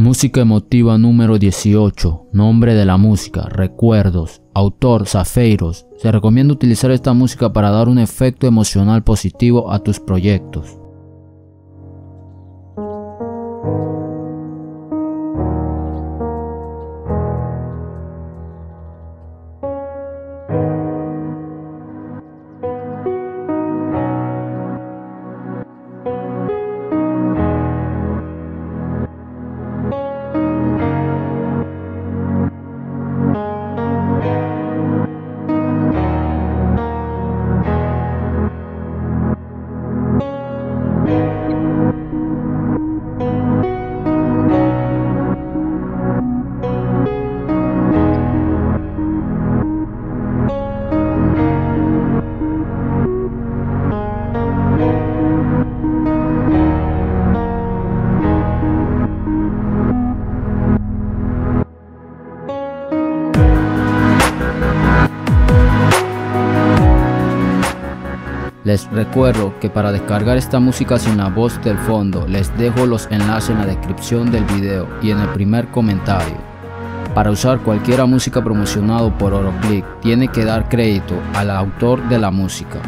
Música emotiva número 18. Nombre de la música, recuerdos. Autor, Sappheiros. Se recomienda utilizar esta música para dar un efecto emocional positivo a tus proyectos. Les recuerdo que para descargar esta música sin la voz del fondo, les dejo los enlaces en la descripción del video y en el primer comentario. Para usar cualquier música promocionado por Oroclick, tiene que dar crédito al autor de la música.